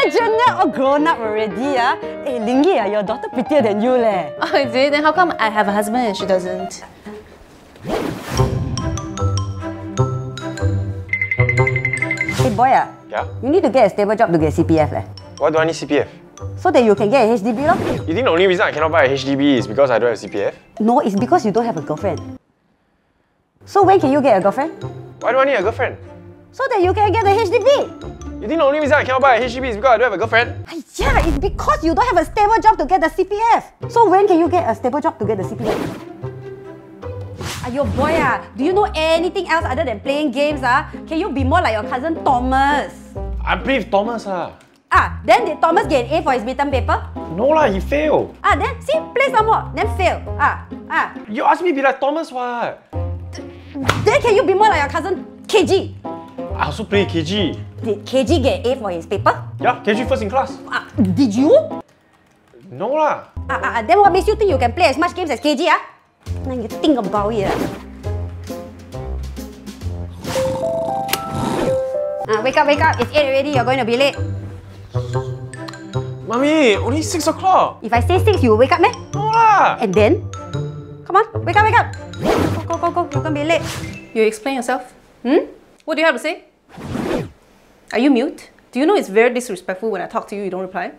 Imagine you're all grown up already. Hey, Lingyi, your daughter prettier than you. Leh. Oh, is it? Then how come I have a husband and she doesn't? Hey, boy. Yeah? You need to get a stable job to get CPF. Leh. Why do I need CPF? So that you can get a HDB. Lor. You think the only reason I cannot buy a HDB is because I don't have CPF? No, it's because you don't have a girlfriend. So when can you get a girlfriend? Why do I need a girlfriend? So that you can get a HDB. You think the only reason I cannot buy a HDB is because I don't have a girlfriend? Yeah, it's because you don't have a stable job to get the CPF. So when can you get a stable job to get the CPF? Ayo boy, do you know anything else other than playing games? Can you be more like your cousin Thomas? I'm playing with Thomas. Then did Thomas get an A for his midterm paper? No lah, he failed. Then see, play some more, then fail. You asked me to be like Thomas what? Then can you be more like your cousin KG? I also play KG. Did KG get an A for his paper? Yeah, KG first in class. Did you? No lah. Then what makes you think you can play as much games as KG? Now you think about it. Wake up, it's 8 already, you're going to be late. Mommy, only 6 o'clock. If I say 6, you will wake up, meh? No lah. And then? Come on, wake up, wake up. Go, go, go, go. You're going to be late. You explain yourself. What do you have to say? Are you mute? Do you know it's very disrespectful when I talk to you, you don't reply?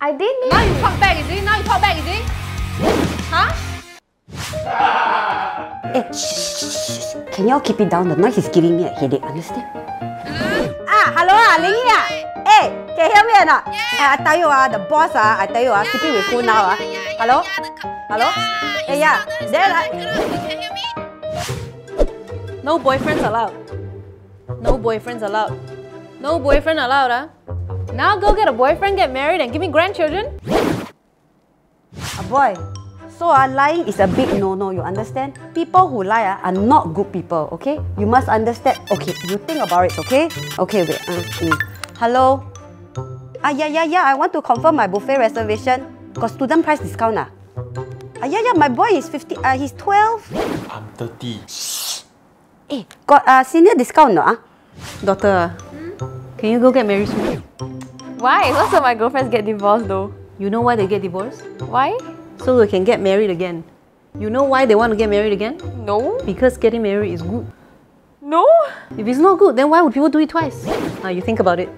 I didn't. Now you talk back, is it? Now you talk back, is it? Hey, shh. Can y'all keep it down? The noise is giving me a headache, understand? Hello, Lingyi. Hey, can you hear me or not? Yeah. I tell you, the boss, I tell you, sleeping with who now? Hello? Hello? Hey, Then can you hear me? No boyfriends allowed. No boyfriends allowed. No boyfriend allowed, Now go get a boyfriend, get married, and give me grandchildren? Boy, so lying is a big no-no, you understand? People who lie are not good people, okay? You must understand. Okay, you think about it, okay? Okay, wait. Hello? Yeah, I want to confirm my buffet reservation. Got student price discount, Yeah, my boy is 50, he's 12. I'm 30. Shh. Hey, got senior discount, no? Daughter, can you go get married soon? Why? Most of my girlfriends get divorced though. You know why they get divorced? Why? So they can get married again. You know why they want to get married again? No. Because getting married is good. No. If it's not good, then why would people do it twice? Now you think about it.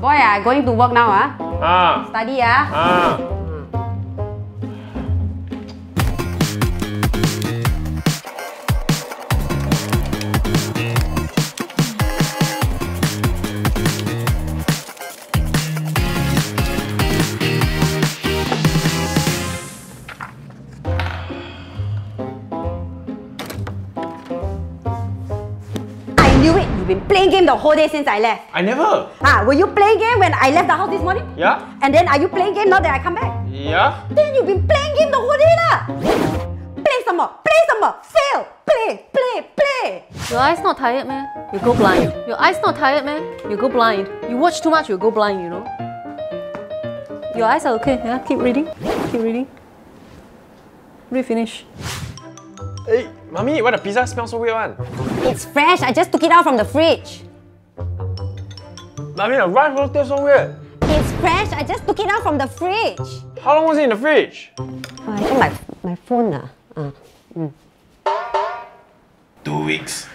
Boy, going to work now, Study, You've been playing game the whole day since I left. I never. Were you playing game when I left the house this morning? Yeah. And then are you playing game now that I come back? Yeah. Then you've been playing game the whole day lah. Play some more, fail, play. Your eyes not tired, man? You go blind. Your eyes not tired, man? You go blind. You watch too much, you go blind, you know. Your eyes are okay, yeah? Keep reading, Refinish. Hey, Mommy, why the pizza smells so weird one? It's fresh, I just took it out from the fridge. Mommy, the rice will taste so weird. It's fresh, I just took it out from the fridge. How long was it in the fridge? I think my phone. 2 weeks.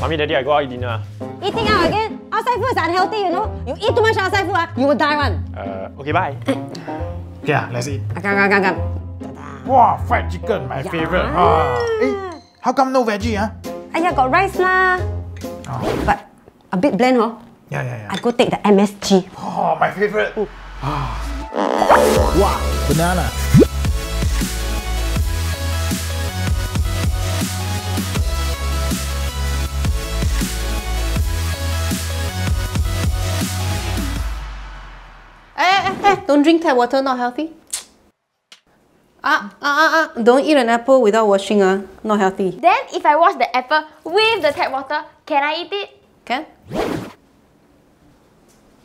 Mommy, Daddy, I go out eat dinner. Eating out again? Outside food is unhealthy, you know? You eat too much outside food, you will die one. Okay, bye. Yeah, let's eat. Come. Wow, fried chicken, my favorite. How come no veggie? Got rice lah. But a bit bland, huh? Yeah. I go take the MSG. Oh, my favorite. Wah!Banana. Hey, don't drink tap water, not healthy. Don't eat an apple without washing, not healthy. Then if I wash the apple with the tap water, can I eat it? Can.